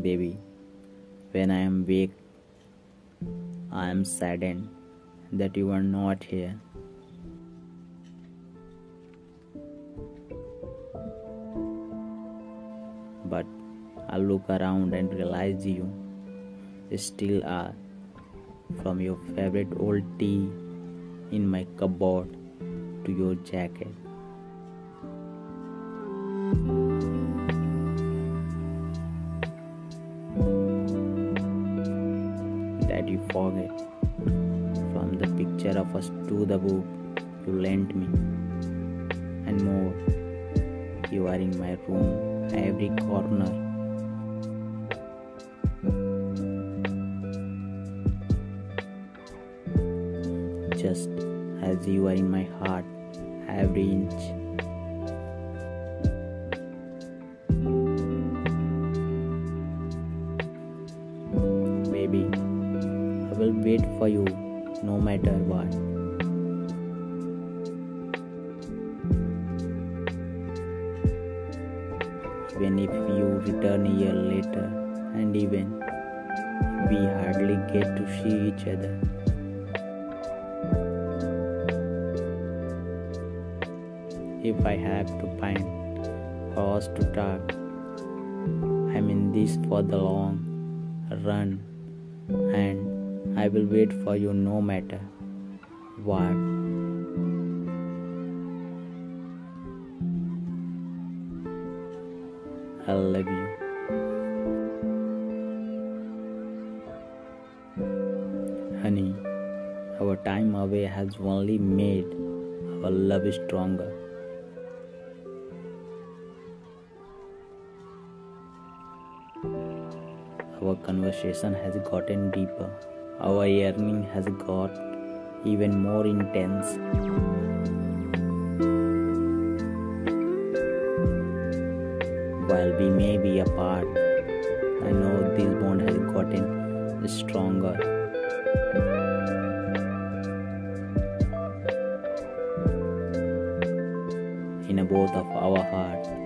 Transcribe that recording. Baby, when I am weak, I am saddened that you are not here. But I look around and realize you still are, from your favorite old tea in my cupboard to your jacket. That you forget, from the picture of us to the book you lent me, and more. You are in my room, every corner. Just as you are in my heart, every inch. Baby, I will wait for you no matter what. Even if you return a year later, and even we hardly get to see each other. If I have to find for us to talk, I'm in this for the long run, and I will wait for you no matter what. I love you. Honey, our time away has only made our love stronger. Our conversation has gotten deeper. Our yearning has got even more intense. While we may be apart, I know this bond has gotten stronger. In both of our hearts,